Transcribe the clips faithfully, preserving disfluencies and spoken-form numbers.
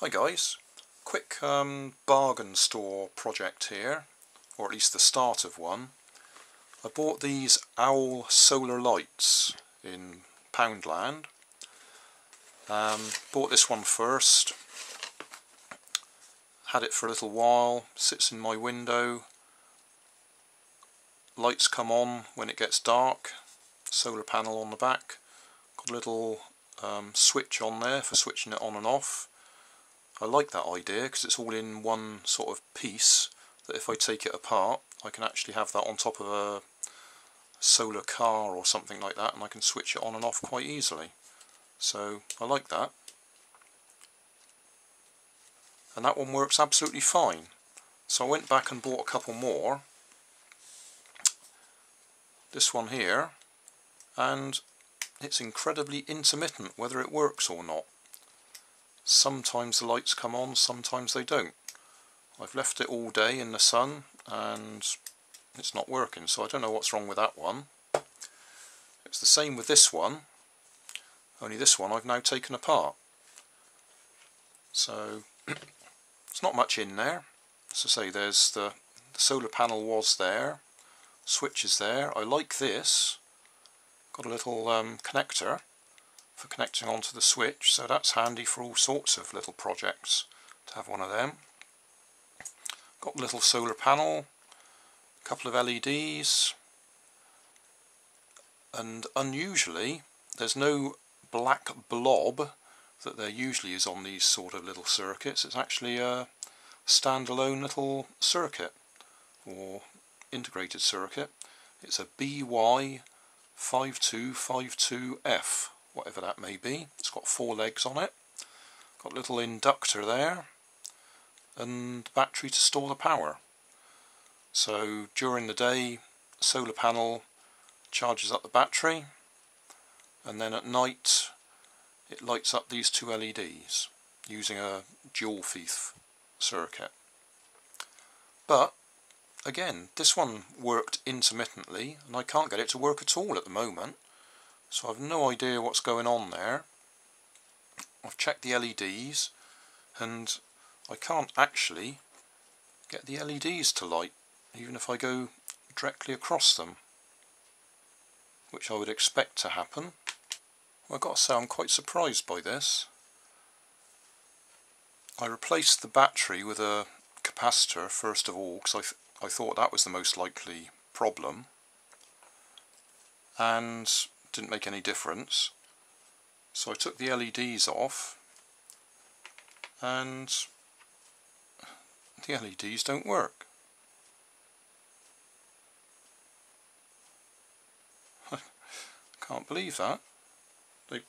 Hi guys, quick um, bargain store project here, or at least the start of one. I bought these Owl solar lights in Poundland. Um, bought this one first, had it for a little while, sits in my window, lights come on when it gets dark, solar panel on the back, got a little um, switch on there for switching it on and off. I like that idea because it's all in one sort of piece that if I take it apart I can actually have that on top of a solar car or something like that, and I can switch it on and off quite easily. So I like that. And that one works absolutely fine. So I went back and bought a couple more. This one here, and it's incredibly intermittent whether it works or not. Sometimes the lights come on, sometimes they don't. I've left it all day in the sun and it's not working, so I don't know what's wrong with that one. It's the same with this one, only this one I've now taken apart. So it's not much in there. As I say, there's the, the solar panel was there, switch is there. I like this, got a little um, connector for connecting onto the switch, so that's handy for all sorts of little projects to have one of them. Got a little solar panel, a couple of L E Ds, and unusually there's no black blob that there usually is on these sort of little circuits. It's actually a standalone little circuit or integrated circuit. It's a B Y five two five two F, whatever that may be. It's got four legs on it, got a little inductor there, and battery to store the power. So during the day, solar panel charges up the battery, and then at night it lights up these two L E Ds using a dual thief circuit. But again, this one worked intermittently, and I can't get it to work at all at the moment. So I've no idea what's going on there. I've checked the L E Ds and I can't actually get the L E Ds to light, even if I go directly across them, which I would expect to happen. Well, I've got to say I'm quite surprised by this. I replaced the battery with a capacitor first of all, because I, th I thought that was the most likely problem, and didn't make any difference. So I took the L E Ds off, and the L E Ds don't work. I can't believe that. They,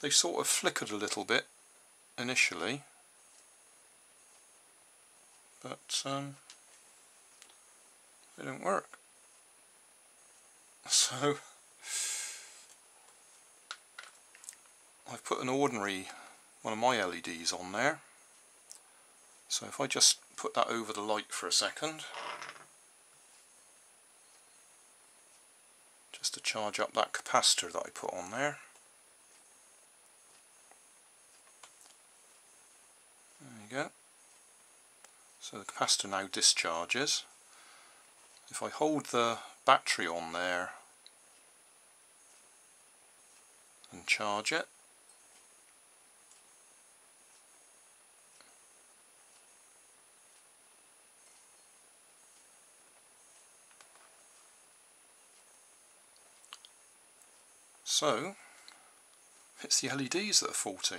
they sort of flickered a little bit initially, but um, they don't work. So I've put an ordinary one of my L E Ds on there. So if I just put that over the light for a second, just to charge up that capacitor that I put on there. There you go. So the capacitor now discharges. If I hold the battery on there and charge it, so it's the L E Ds that are faulty.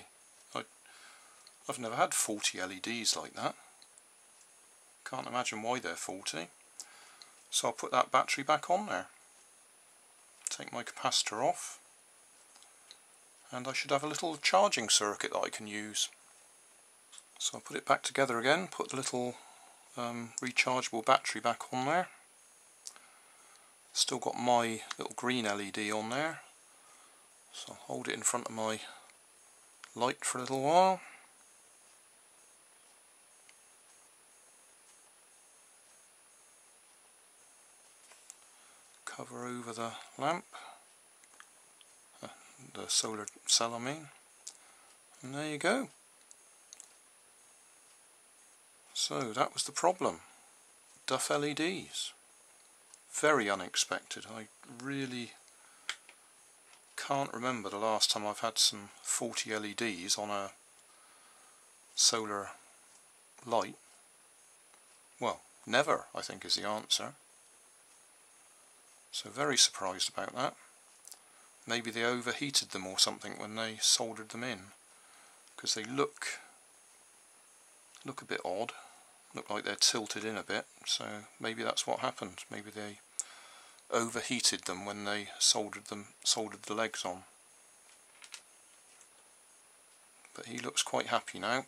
I, I've never had faulty L E Ds like that. Can't imagine why they're faulty. So I'll put that battery back on there, take my capacitor off, and I should have a little charging circuit that I can use. So I'll put it back together again, put the little um, rechargeable battery back on there. Still got my little green L E D on there. So I'll hold it in front of my light for a little while. Cover over the lamp, uh, the solar cell I mean, and there you go. So that was the problem. Duff L E Ds. Very unexpected. I really can't remember the last time I've had some forty L E Ds on a solar light. Well, never, I think, is the answer. So very surprised about that. Maybe they overheated them or something when they soldered them in, because they look look a bit odd, look like they're tilted in a bit, so maybe that's what happened. Maybe they overheated them when they soldered them soldered the legs on. But he looks quite happy now.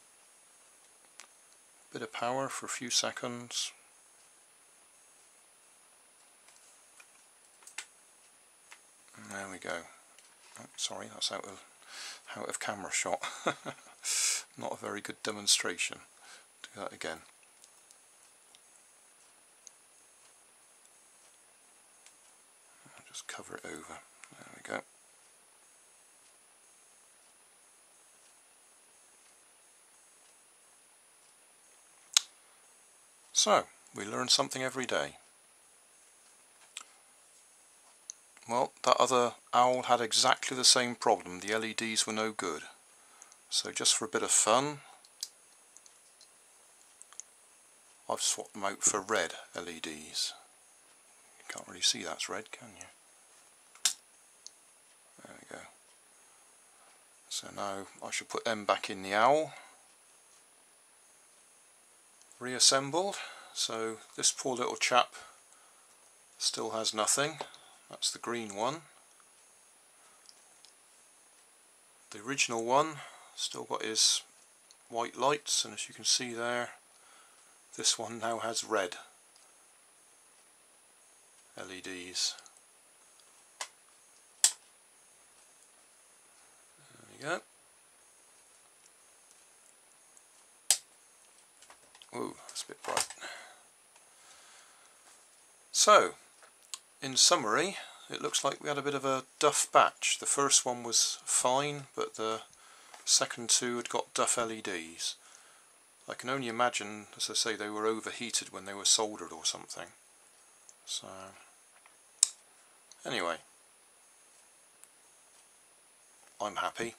Bit of power for a few seconds. There we go. Oh, sorry, that's out of out of camera shot. Not a very good demonstration. Do that again. I'll just cover it over. There we go. So we learn something every day. Well, that other owl had exactly the same problem. The L E Ds were no good. So just for a bit of fun, I've swapped them out for red L E Ds. You can't really see that's red, can you? There we go. So now I should put them back in the owl. Reassembled. So this poor little chap still has nothing. That's the green one. The original one still got his white lights, and as you can see there, this one now has red L E Ds. There we go. Ooh, that's a bit bright. So, in summary, it looks like we had a bit of a duff batch. The first one was fine, but the second two had got duff L E Ds. I can only imagine, as I say, they were overheated when they were soldered or something. So, anyway, I'm happy.